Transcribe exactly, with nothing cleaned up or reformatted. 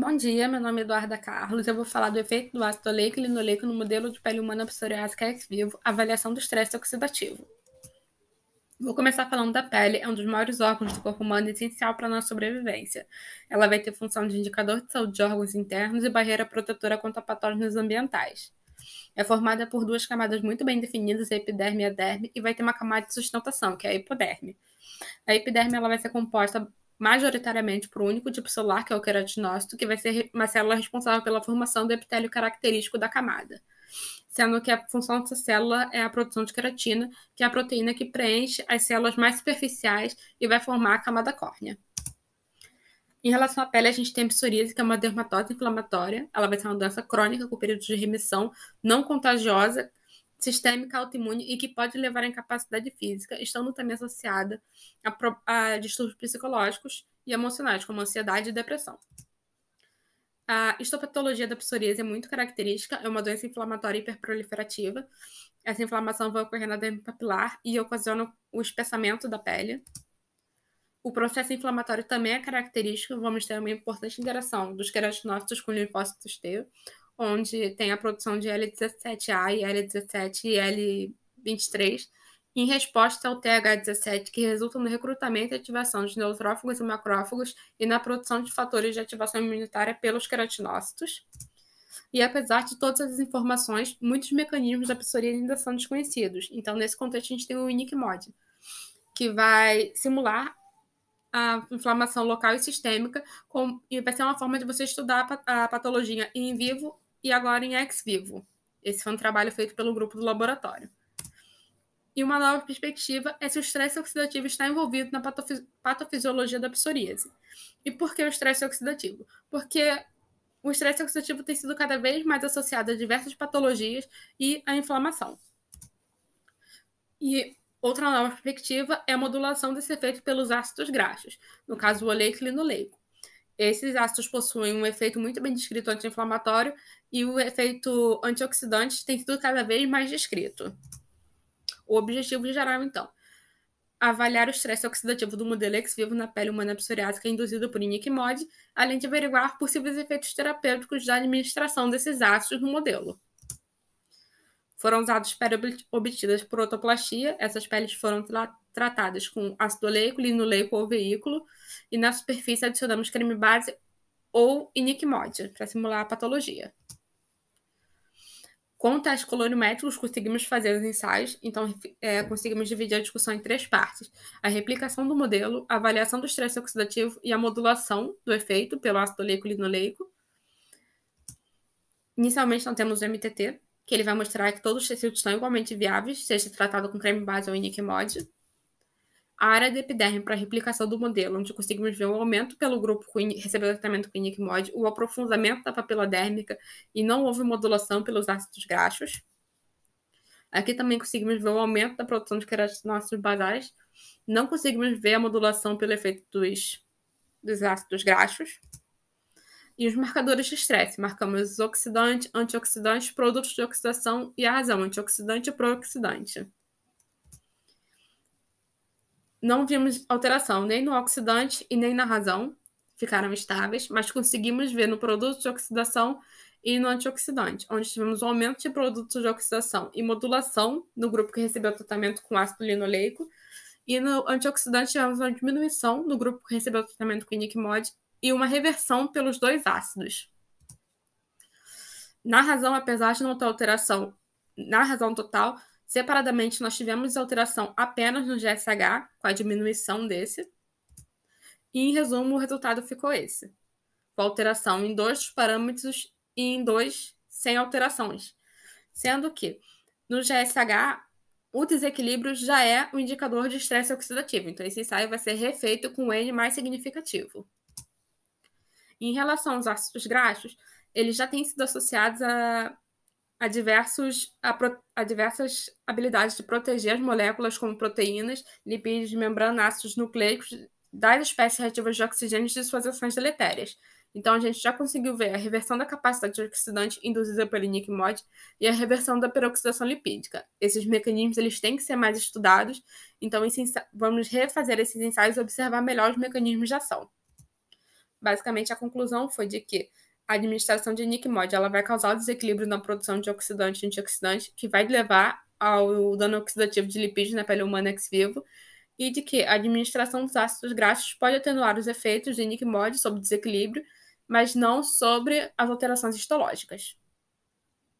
Bom dia, meu nome é Eduarda Carlos. Eu vou falar do efeito do ácido oleico e linoleico no modelo de pele humana psoriásica ex vivo, avaliação do estresse oxidativo. Vou começar falando da pele, é um dos maiores órgãos do corpo humano e essencial para a nossa sobrevivência. Ela vai ter função de indicador de saúde de órgãos internos e barreira protetora contra patógenos ambientais. É formada por duas camadas muito bem definidas, a epiderme e a derme, e vai ter uma camada de sustentação, que é a hipoderme. A epiderme ela vai ser composta majoritariamente por um único tipo celular, que é o queratinócito, que vai ser uma célula responsável pela formação do epitélio característico da camada, sendo que a função dessa célula é a produção de queratina, que é a proteína que preenche as células mais superficiais e vai formar a camada córnea. Em relação à pele, a gente tem a psoríase, que é uma dermatose inflamatória. Ela vai ser uma doença crônica com período de remissão, não contagiosa, sistêmica, autoimune e que pode levar à incapacidade física, estando também associada a, pro... a distúrbios psicológicos e emocionais, como ansiedade e depressão. A histopatologia da psoríase é muito característica, é uma doença inflamatória hiperproliferativa. Essa inflamação vai ocorrer na derme papilar e ocasiona o espessamento da pele. O processo inflamatório também é característico, vamos ter uma importante interação dos queratinócitos com linfócitos T, onde tem a produção de L dezessete A e L dezessete e L vinte e três, em resposta ao T H dezessete, que resulta no recrutamento e ativação de neutrófagos e macrófagos e na produção de fatores de ativação imunitária pelos queratinócitos. E apesar de todas essas informações, muitos mecanismos da psoríase ainda são desconhecidos. Então, nesse contexto, a gente tem o iniquimódia, que vai simular a inflamação local e sistêmica, com, e vai ser uma forma de você estudar a, a patologia em vivo e agora em ex vivo. Esse foi um trabalho feito pelo grupo do laboratório. E uma nova perspectiva é se o estresse oxidativo está envolvido na patofisi- patofisiologia da psoríase. E por que o estresse oxidativo? Porque o estresse oxidativo tem sido cada vez mais associado a diversas patologias e à inflamação. E outra nova perspectiva é a modulação desse efeito pelos ácidos graxos, no caso o oleico e linoleico. Esses ácidos possuem um efeito muito bem descrito anti-inflamatório e o efeito antioxidante tem sido cada vez mais descrito. O objetivo geral, então, avaliar o estresse oxidativo do modelo ex vivo na pele humana psoriásica induzido por iniquimode, além de averiguar possíveis efeitos terapêuticos da administração desses ácidos no modelo. Foram usadas peles obtidas por otoplastia, essas peles foram tra- tratadas com ácido oleico, linoleico ou veículo, e na superfície adicionamos creme base ou iniquimódia, para simular a patologia. Com testes colorimétricos, conseguimos fazer os ensaios, então é, conseguimos dividir a discussão em três partes: a replicação do modelo, a avaliação do estresse oxidativo e a modulação do efeito pelo ácido oleico e linoleico. Inicialmente, nós temos o M T T, que ele vai mostrar que todos os tecidos estão igualmente viáveis, seja tratado com creme base ou iniquimode. A área de epiderme para replicação do modelo, onde conseguimos ver o aumento pelo grupo que recebeu tratamento com iniquimode, o aprofundamento da papila dérmica e não houve modulação pelos ácidos graxos. Aqui também conseguimos ver o aumento da produção de queratinócitos basais. Não conseguimos ver a modulação pelo efeito dos, dos ácidos graxos. E os marcadores de estresse, marcamos os oxidantes, antioxidantes, produtos de oxidação e a razão, antioxidante e prooxidante. Não vimos alteração nem no oxidante e nem na razão, ficaram estáveis, mas conseguimos ver no produto de oxidação e no antioxidante, onde tivemos um aumento de produtos de oxidação e modulação no grupo que recebeu tratamento com ácido linoleico, e no antioxidante tivemos uma diminuição no grupo que recebeu tratamento com iniquimode, e uma reversão pelos dois ácidos. Na razão, apesar de não ter alteração na razão total, separadamente nós tivemos alteração apenas no G S H, com a diminuição desse. E, em resumo, o resultado ficou esse. Com alteração em dois dos parâmetros e em dois sem alterações. Sendo que, no G S H, o desequilíbrio já é um indicador de estresse oxidativo. Então, esse ensaio vai ser refeito com o N mais significativo. Em relação aos ácidos graxos, eles já têm sido associados a, a, diversos, a, pro, a diversas habilidades de proteger as moléculas como proteínas, lipídios, membrana, ácidos nucleicos das espécies reativas de oxigênio e suas ações deletérias. Então, a gente já conseguiu ver a reversão da capacidade antioxidante induzida pelo iniquimode e a reversão da peroxidação lipídica. Esses mecanismos eles têm que ser mais estudados, então esse, vamos refazer esses ensaios e observar melhor os mecanismos de ação. Basicamente, a conclusão foi de que a administração de iniquimódia, ela vai causar o desequilíbrio na produção de oxidante e antioxidante, que vai levar ao dano oxidativo de lipídios na pele humana ex vivo, e de que a administração dos ácidos graxos pode atenuar os efeitos de iniquimódia sobre o desequilíbrio, mas não sobre as alterações histológicas.